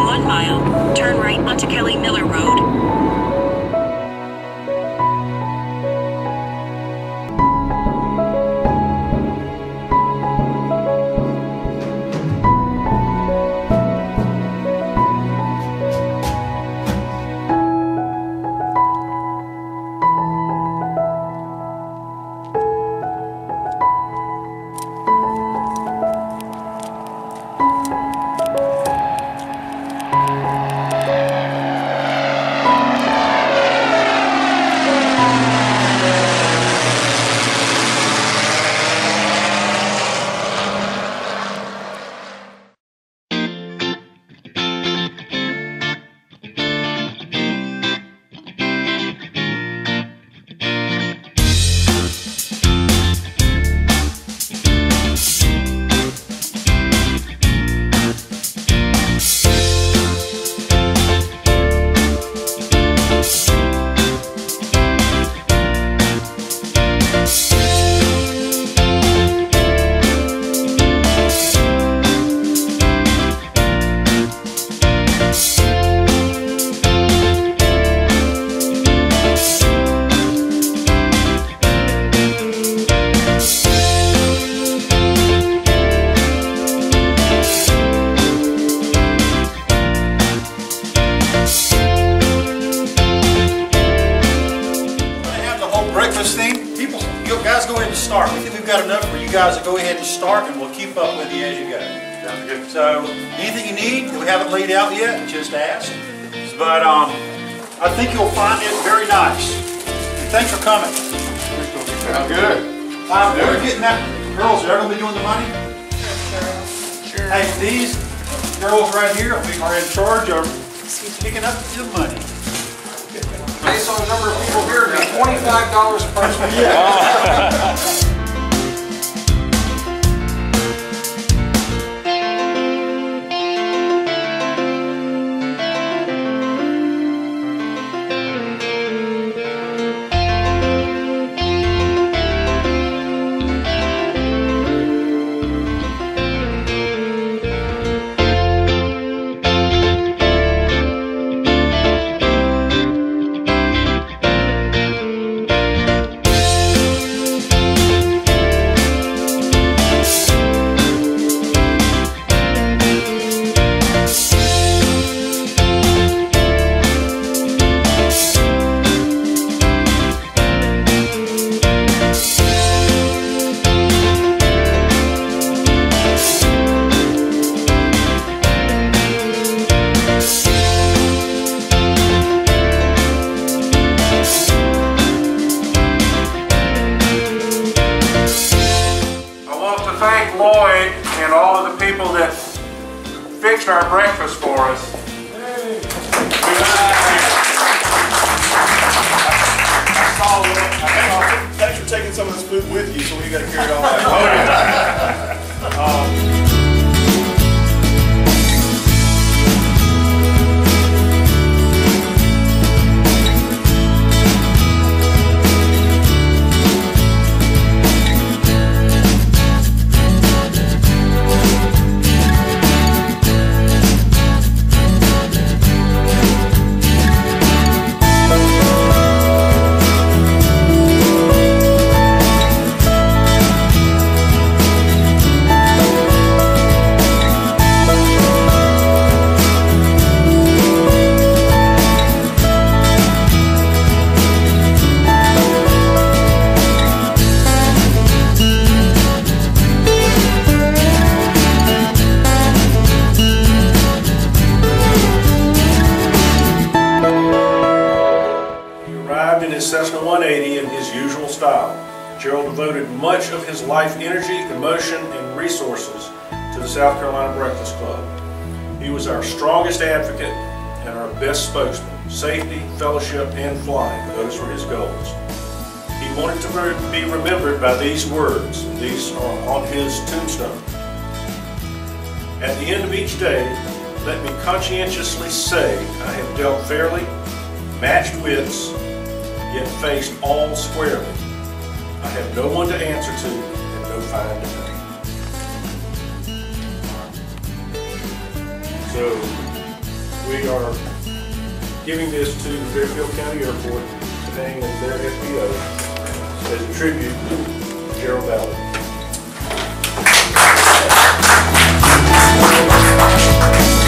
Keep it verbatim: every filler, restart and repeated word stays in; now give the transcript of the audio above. in one mile, turn right onto Kelly Miller Road. Guys, go ahead and start. We think we've got enough for you guys to go ahead and start, and we'll keep up with you as you go. Sounds good. So, anything you need that we haven't laid out yet, just ask. But um, I think you'll find it very nice. Thanks for coming. Sounds good. Um, we're getting that. Girls, are everyone doing the money? Sure. Hey, these girls right here, we are in charge of picking up the money. Based on the number of people here, twenty-five dollars a person. Yeah. Fixed our breakfast for us. Hey. Thanks, for, thanks for taking some of this food with you, so we got to carry it all out. um, Gerald devoted much of his life, energy, emotion, and resources to the South Carolina Breakfast Club. He was our strongest advocate and our best spokesman. Safety, fellowship, and flying, those were his goals. He wanted to be remembered by these words, and these are on his tombstone. At the end of each day, let me conscientiously say I have dealt fairly, matched wits, yet faced all squarely. I have no one to answer to and no fine to pay. So, we are giving this to the Fairfield County Airport today and their F B O as a tribute to Gerald Ballard. Thank you.